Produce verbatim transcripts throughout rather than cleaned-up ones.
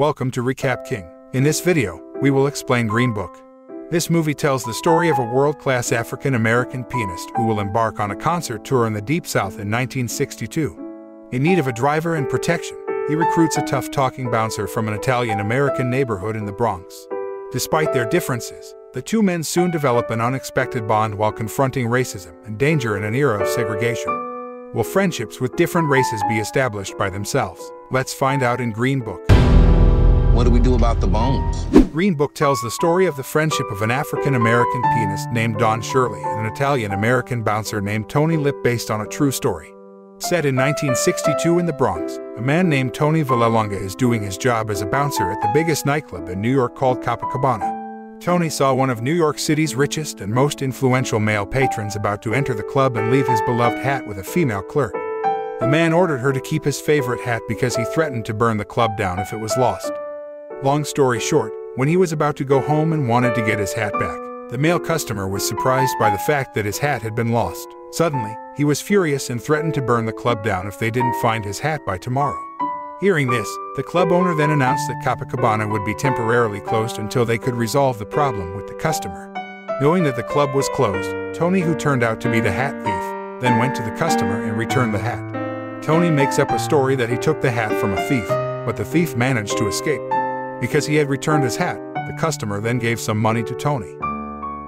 Welcome to RECAP KING. In this video, we will explain Green Book. This movie tells the story of a world-class African-American pianist who will embark on a concert tour in the Deep South in nineteen sixty-two. In need of a driver and protection, he recruits a tough-talking bouncer from an Italian-American neighborhood in the Bronx. Despite their differences, the two men soon develop an unexpected bond while confronting racism and danger in an era of segregation. Will friendships with different races be established by themselves? Let's find out in Green Book. What do we do about the bones? Green Book tells the story of the friendship of an African-American pianist named Don Shirley and an Italian-American bouncer named Tony Lip, based on a true story. Set in nineteen sixty-two in the Bronx, a man named Tony Vallelonga is doing his job as a bouncer at the biggest nightclub in New York called Copacabana. Tony saw one of New York City's richest and most influential male patrons about to enter the club and leave his beloved hat with a female clerk. The man ordered her to keep his favorite hat because he threatened to burn the club down if it was lost. Long story short, when he was about to go home and wanted to get his hat back, the male customer was surprised by the fact that his hat had been lost. Suddenly, he was furious and threatened to burn the club down if they didn't find his hat by tomorrow. Hearing this, the club owner then announced that Copacabana would be temporarily closed until they could resolve the problem with the customer. Knowing that the club was closed, Tony, who turned out to be the hat thief, then went to the customer and returned the hat. Tony makes up a story that he took the hat from a thief, but the thief managed to escape. Because he had returned his hat, the customer then gave some money to Tony.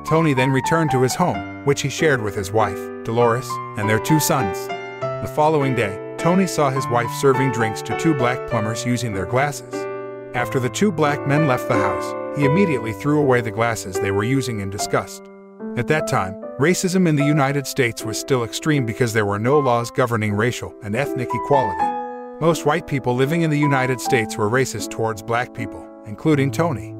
Tony then returned to his home, which he shared with his wife, Dolores, and their two sons. The following day, Tony saw his wife serving drinks to two black plumbers using their glasses. After the two black men left the house, he immediately threw away the glasses they were using in disgust. At that time, racism in the United States was still extreme because there were no laws governing racial and ethnic equality. Most white people living in the United States were racist towards black people, including Tony.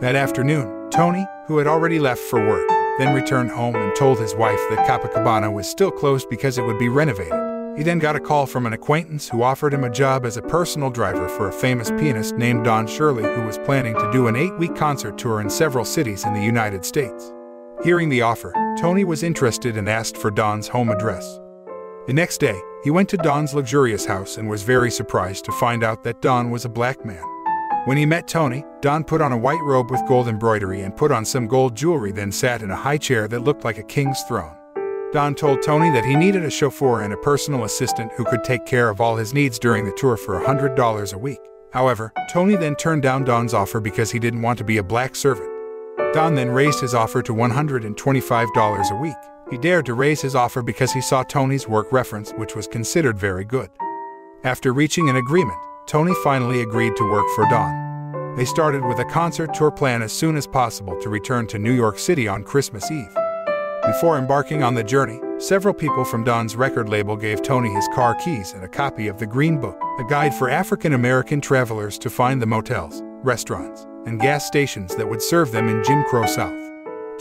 That afternoon, Tony, who had already left for work, then returned home and told his wife that Copacabana was still closed because it would be renovated. He then got a call from an acquaintance who offered him a job as a personal driver for a famous pianist named Don Shirley, who was planning to do an eight-week concert tour in several cities in the United States. Hearing the offer, Tony was interested and asked for Don's home address. The next day, he went to Don's luxurious house and was very surprised to find out that Don was a black man. When he met Tony, Don put on a white robe with gold embroidery and put on some gold jewelry, then sat in a high chair that looked like a king's throne. Don told Tony that he needed a chauffeur and a personal assistant who could take care of all his needs during the tour for one hundred dollars a week. However, Tony then turned down Don's offer because he didn't want to be a black servant. Don then raised his offer to one hundred twenty-five dollars a week. He dared to raise his offer because he saw Tony's work reference, which was considered very good. After reaching an agreement, Tony finally agreed to work for Don. They started with a concert tour plan as soon as possible to return to New York City on Christmas Eve. Before embarking on the journey, several people from Don's record label gave Tony his car keys and a copy of the Green Book, a guide for African American travelers to find the motels, restaurants, and gas stations that would serve them in Jim Crow South.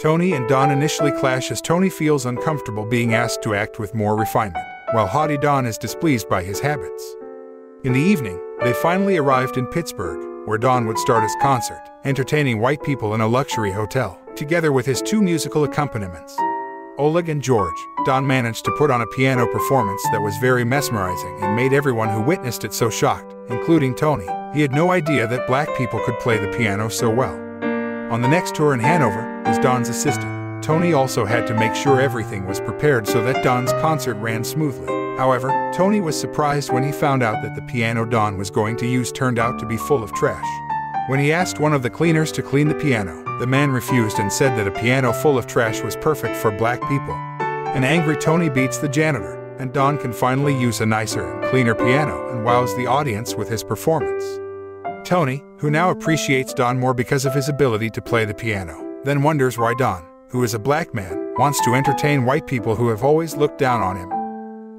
Tony and Don initially clash as Tony feels uncomfortable being asked to act with more refinement, while haughty Don is displeased by his habits. In the evening, they finally arrived in Pittsburgh, where Don would start his concert, entertaining white people in a luxury hotel, together with his two musical accompaniments, Oleg and George. Don managed to put on a piano performance that was very mesmerizing and made everyone who witnessed it so shocked, including Tony. He had no idea that black people could play the piano so well. On the next tour in Hanover, as Don's assistant, Tony also had to make sure everything was prepared so that Don's concert ran smoothly. However, Tony was surprised when he found out that the piano Don was going to use turned out to be full of trash. When he asked one of the cleaners to clean the piano, the man refused and said that a piano full of trash was perfect for black people. An angry Tony beats the janitor, and Don can finally use a nicer and cleaner piano and wows the audience with his performance. Tony, who now appreciates Don more because of his ability to play the piano, then wonders why Don, who is a black man, wants to entertain white people who have always looked down on him.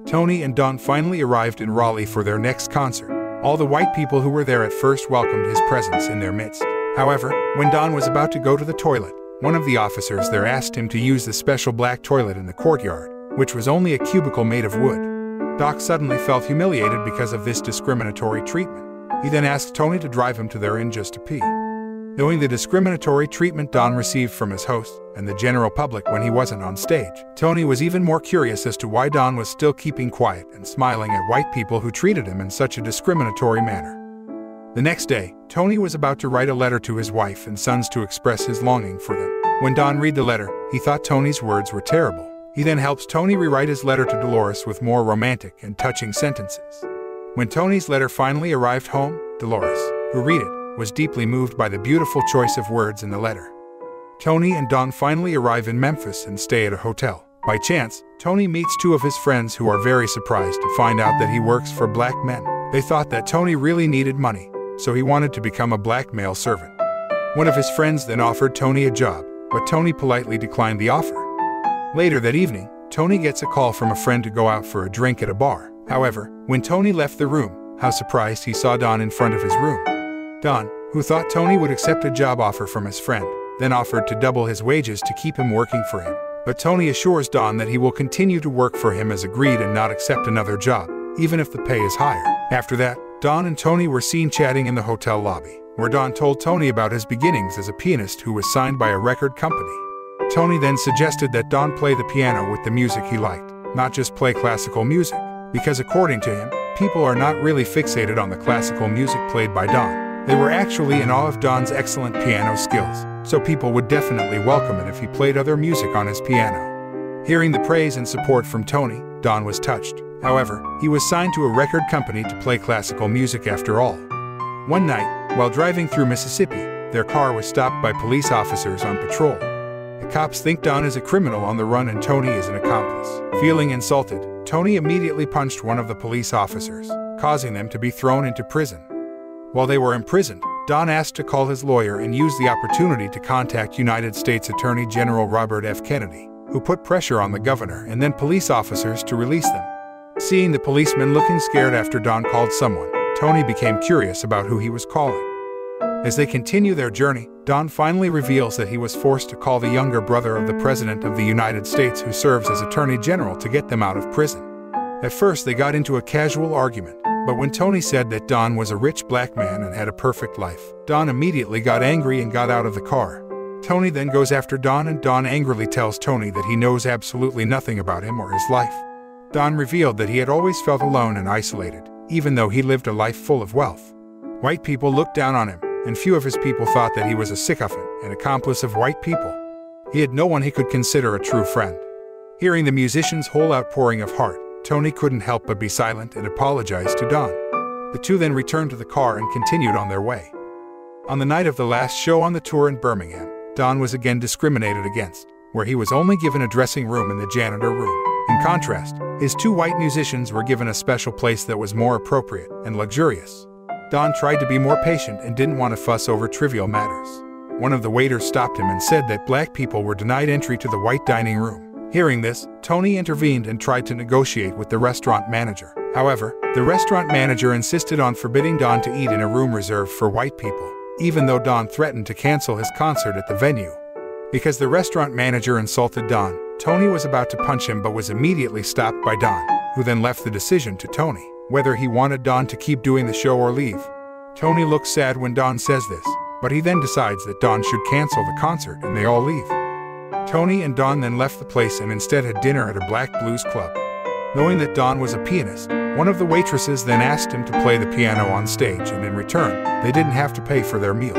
Tony and Don finally arrived in Raleigh for their next concert. All the white people who were there at first welcomed his presence in their midst. However, when Don was about to go to the toilet, one of the officers there asked him to use the special black toilet in the courtyard, which was only a cubicle made of wood. Doc suddenly felt humiliated because of this discriminatory treatment. He then asked Tony to drive him to their inn just to pee. Knowing the discriminatory treatment Don received from his host and the general public when he wasn't on stage, Tony was even more curious as to why Don was still keeping quiet and smiling at white people who treated him in such a discriminatory manner. The next day, Tony was about to write a letter to his wife and sons to express his longing for them. When Don read the letter, he thought Tony's words were terrible. He then helps Tony rewrite his letter to Dolores with more romantic and touching sentences. When Tony's letter finally arrived home, Dolores, who read it, was deeply moved by the beautiful choice of words in the letter. Tony and Don finally arrive in Memphis and stay at a hotel. By chance, Tony meets two of his friends who are very surprised to find out that he works for black men. They thought that Tony really needed money, so he wanted to become a black male servant. One of his friends then offered Tony a job, but Tony politely declined the offer. Later that evening, Tony gets a call from a friend to go out for a drink at a bar. However, when Tony left the room, how surprised he saw Don in front of his room. Don, who thought Tony would accept a job offer from his friend, then offered to double his wages to keep him working for him. But Tony assures Don that he will continue to work for him as agreed and not accept another job, even if the pay is higher. After that, Don and Tony were seen chatting in the hotel lobby, where Don told Tony about his beginnings as a pianist who was signed by a record company. Tony then suggested that Don play the piano with the music he liked, not just play classical music, because according to him, people are not really fixated on the classical music played by Don. They were actually in awe of Don's excellent piano skills, so people would definitely welcome it if he played other music on his piano. Hearing the praise and support from Tony, Don was touched. However, he was signed to a record company to play classical music after all. One night, while driving through Mississippi, their car was stopped by police officers on patrol. The cops think Don is a criminal on the run and Tony is an accomplice. Feeling insulted, Tony immediately punched one of the police officers, causing them to be thrown into prison. While they were imprisoned, Don asked to call his lawyer and used the opportunity to contact United States Attorney General Robert F. Kennedy, who put pressure on the governor and then police officers to release them. Seeing the policemen looking scared after Don called someone, Tony became curious about who he was calling. As they continue their journey, Don finally reveals that he was forced to call the younger brother of the President of the United States who serves as Attorney General to get them out of prison. At first they got into a casual argument, but when Tony said that Don was a rich black man and had a perfect life, Don immediately got angry and got out of the car. Tony then goes after Don and Don angrily tells Tony that he knows absolutely nothing about him or his life. Don revealed that he had always felt alone and isolated, even though he lived a life full of wealth. White people looked down on him, and few of his people thought that he was a sycophant, an accomplice of white people. He had no one he could consider a true friend. Hearing the musician's whole outpouring of heart, Tony couldn't help but be silent and apologized to Don. The two then returned to the car and continued on their way. On the night of the last show on the tour in Birmingham, Don was again discriminated against, where he was only given a dressing room in the janitor room. In contrast, his two white musicians were given a special place that was more appropriate and luxurious. Don tried to be more patient and didn't want to fuss over trivial matters. One of the waiters stopped him and said that black people were denied entry to the white dining room. Hearing this, Tony intervened and tried to negotiate with the restaurant manager. However, the restaurant manager insisted on forbidding Don to eat in a room reserved for white people, even though Don threatened to cancel his concert at the venue. Because the restaurant manager insulted Don, Tony was about to punch him but was immediately stopped by Don, who then left the decision to Tony, whether he wanted Don to keep doing the show or leave. Tony looks sad when Don says this, but he then decides that Don should cancel the concert and they all leave. Tony and Don then left the place and instead had dinner at a black blues club. Knowing that Don was a pianist, one of the waitresses then asked him to play the piano on stage and in return, they didn't have to pay for their meal.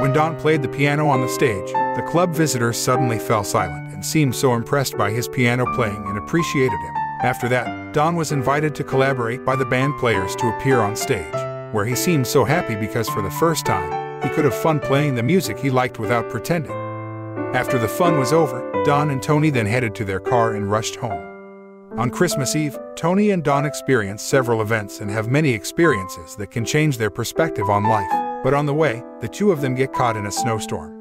When Don played the piano on the stage, the club visitors suddenly fell silent and seemed so impressed by his piano playing and appreciated him. After that, Don was invited to collaborate by the band players to appear on stage, where he seemed so happy because for the first time, he could have fun playing the music he liked without pretending. After the fun was over, Don and Tony then headed to their car and rushed home. On Christmas Eve, Tony and Don experience several events and have many experiences that can change their perspective on life. But on the way, the two of them get caught in a snowstorm.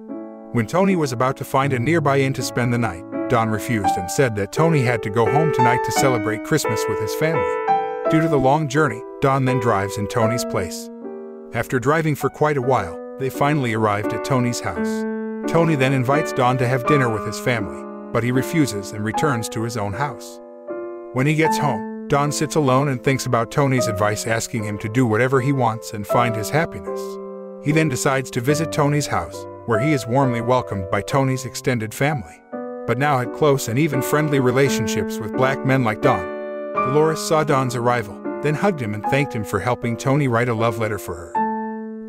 When Tony was about to find a nearby inn to spend the night, Don refused and said that Tony had to go home tonight to celebrate Christmas with his family. Due to the long journey, Don then drives in Tony's place. After driving for quite a while, they finally arrived at Tony's house. Tony then invites Don to have dinner with his family, but he refuses and returns to his own house. When he gets home, Don sits alone and thinks about Tony's advice asking him to do whatever he wants and find his happiness. He then decides to visit Tony's house, where he is warmly welcomed by Tony's extended family, but now had close and even friendly relationships with black men like Don. Dolores saw Don's arrival, then hugged him and thanked him for helping Tony write a love letter for her.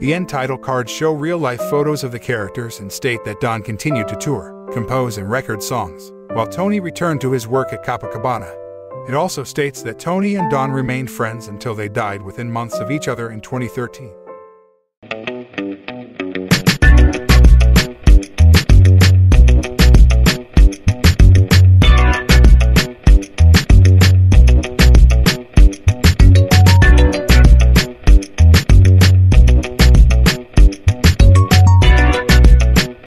The end title cards show real-life photos of the characters and state that Don continued to tour, compose, and record songs, while Tony returned to his work at Copacabana. It also states that Tony and Don remained friends until they died within months of each other in twenty thirteen.